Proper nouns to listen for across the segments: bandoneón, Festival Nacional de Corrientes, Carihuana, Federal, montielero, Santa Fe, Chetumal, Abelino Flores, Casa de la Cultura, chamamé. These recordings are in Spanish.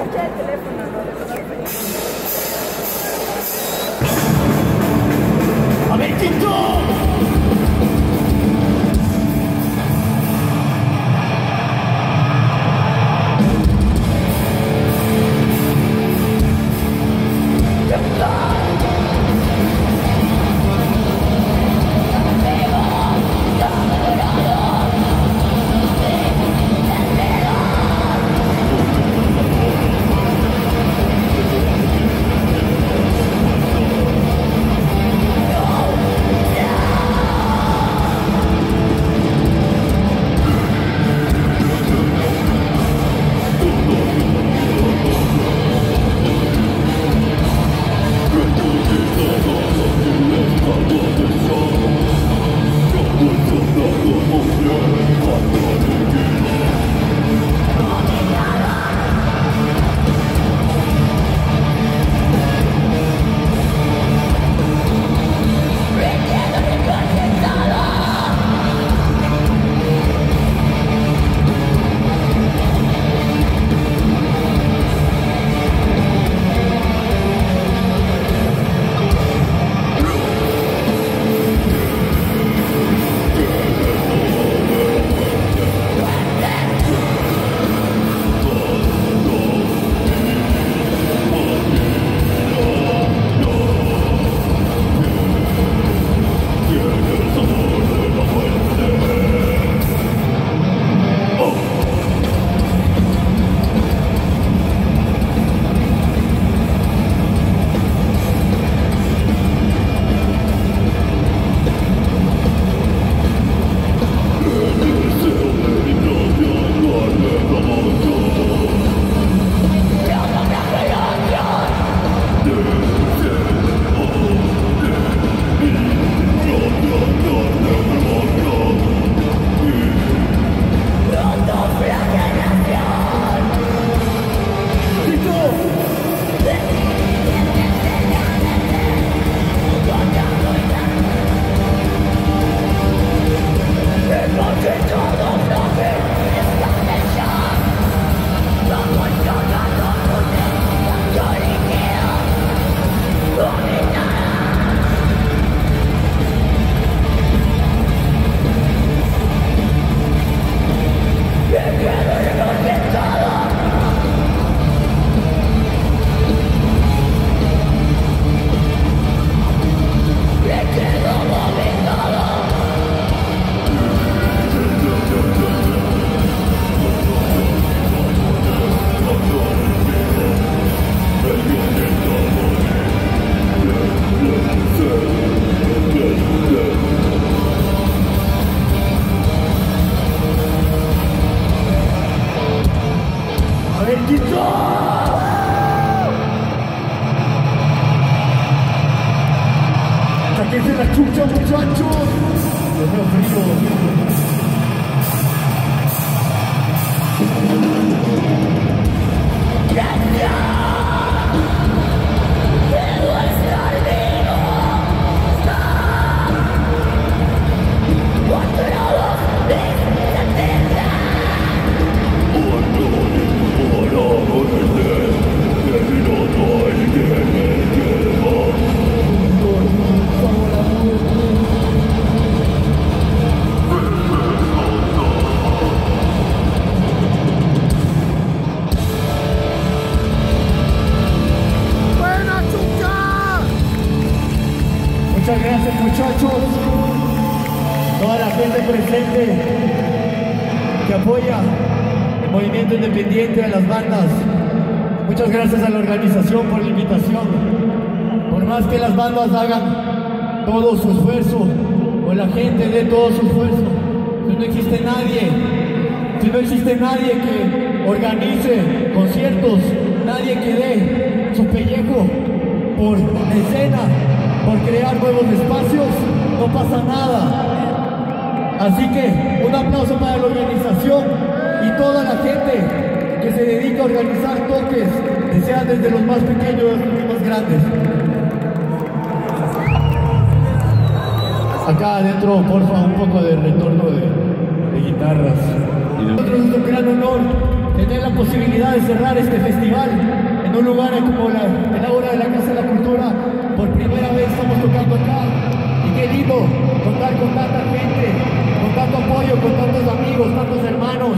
escucha el teléfono, ¿no? A ver, ¡quito! ¡Sáquense la chucha, muchachos! ¡Los veo fríos! ¡Gracias! ¡Quiero estar vivo! ¡Controlo desde la tierra! Muchas gracias, muchachos, toda la gente presente que apoya el movimiento independiente de las bandas. Muchas gracias a la organización por la invitación. Por más que las bandas hagan todo su esfuerzo, o la gente dé todo su esfuerzo, si no existe nadie que organice conciertos, nadie que dé su pellejo por escena, por crear nuevos espacios, no pasa nada. Así que un aplauso para la organización y toda la gente que se dedica a organizar toques, que sean desde los más pequeños hasta los más grandes. Acá adentro, porfa, un poco de retorno de guitarras. Nosotros es un gran honor tener la la posibilidad de cerrar este festival en un lugar como la hora de la Casa de la Cultura. Por primera vez estamos tocando acá, y qué lindo contar con tanta gente, con tanto apoyo, con tantos amigos, tantos hermanos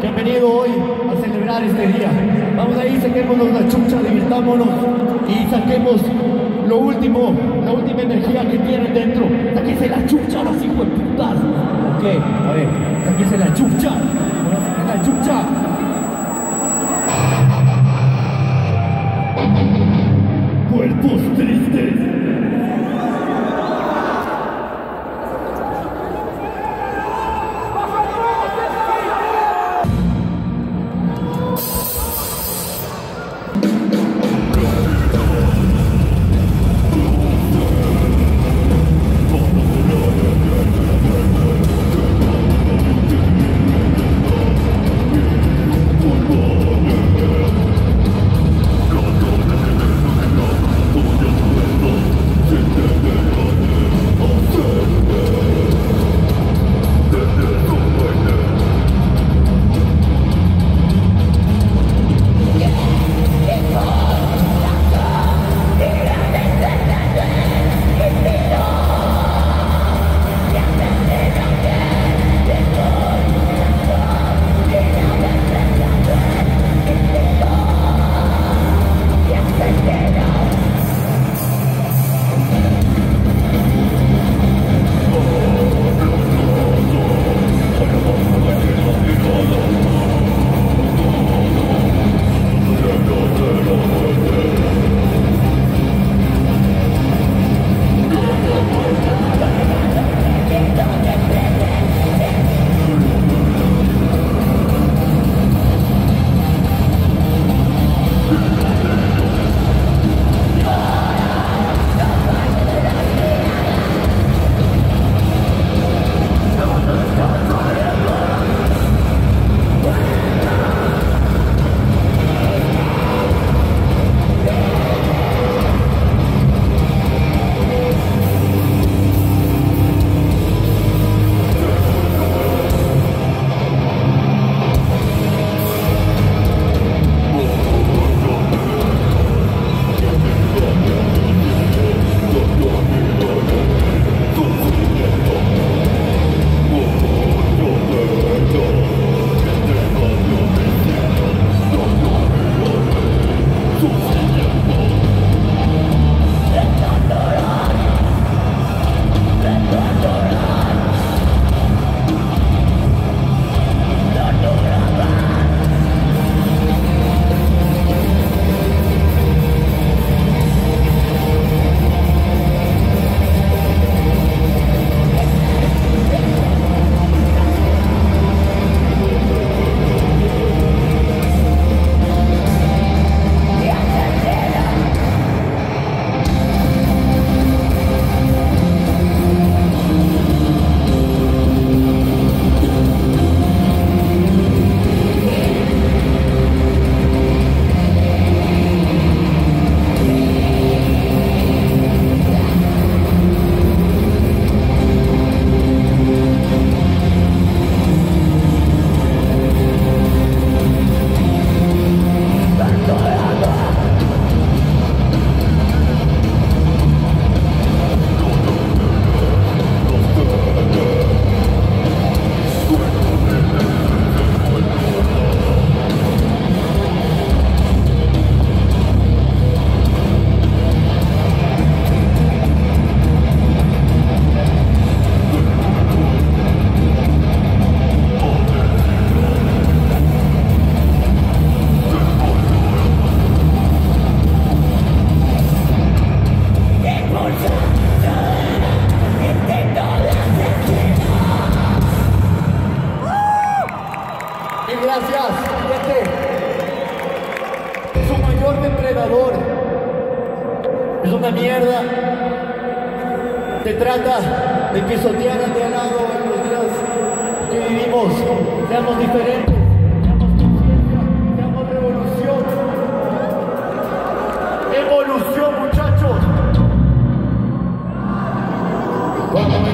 que han venido hoy a celebrar este día. Vamos ahí, saquémonos la chucha, divirtámonos y saquemos lo último, la última energía que tienen dentro. Sáquese la chucha, los hijos de putas. Ok, a ver, sáquese la chucha, la chucha. Cuerpos tristes. Es una mierda, se trata de pisotear al de al lado en los días que vivimos. Seamos diferentes, seamos conciencia, seamos revolución. ¡Evolución, muchachos! Vámonos.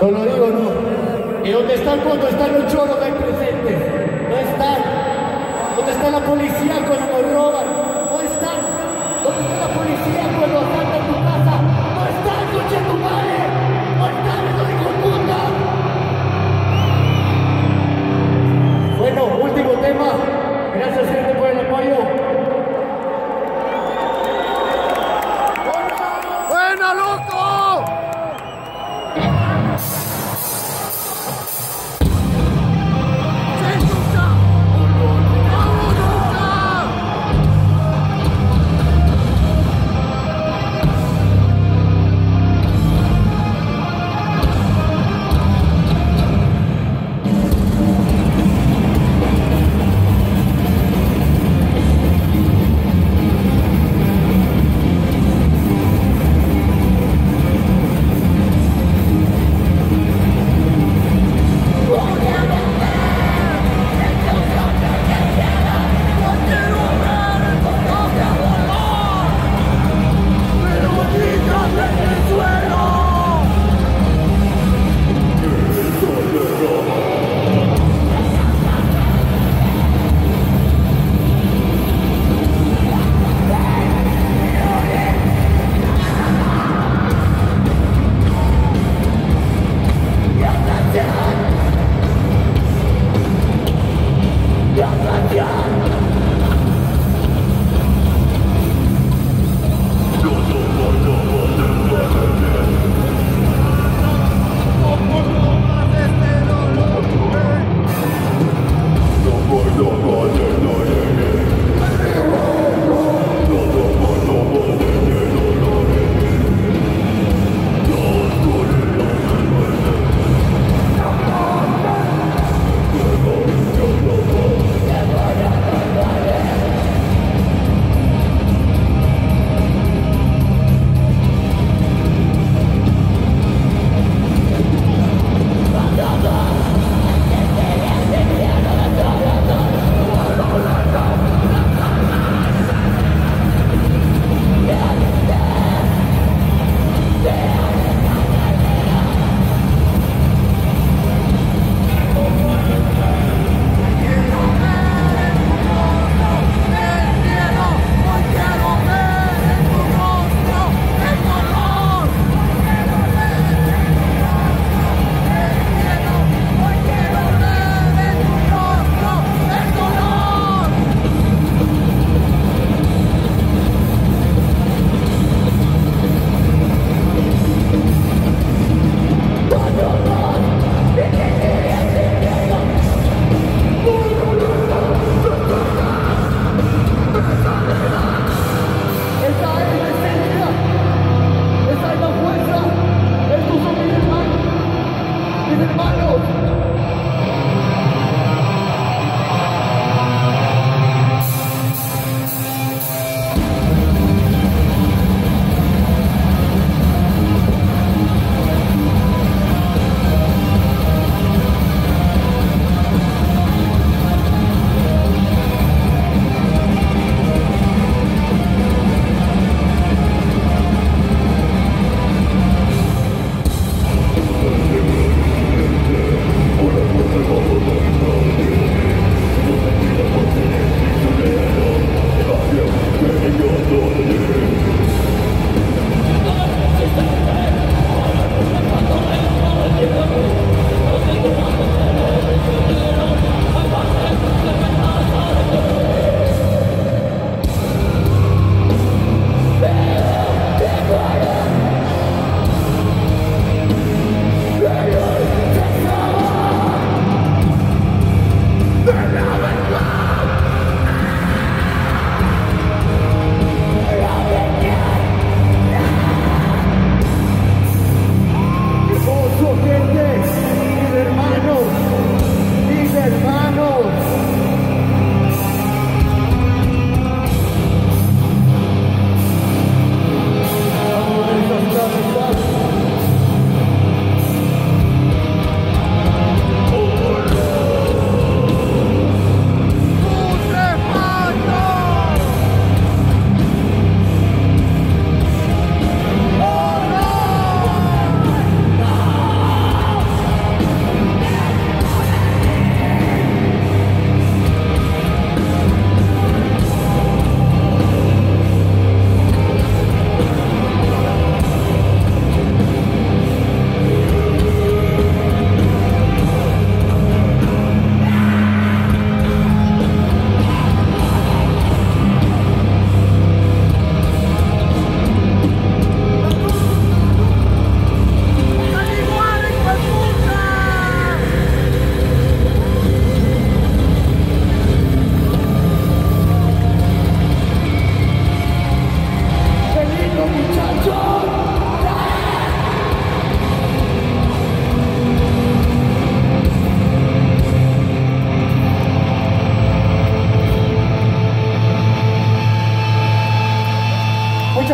No lo digo, no. ¿Y dónde están cuando están los choros ahí presentes? No están. ¿Dónde está la policía cuando nos roban? No están. ¿Dónde está la policía cuando asaltan tu casa? No están, coche tu madre. No están, esos hijos de puta. Bueno, último tema. Gracias, gente, por el apoyo. ¡Buena, loco!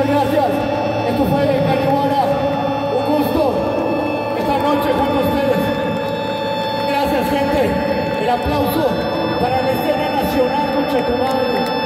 Muchas gracias. Esto fue Carihuana. Un gusto esta noche junto a ustedes. Gracias, gente. El aplauso para la escena nacional con Chetumal.